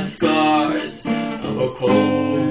scars of a cold.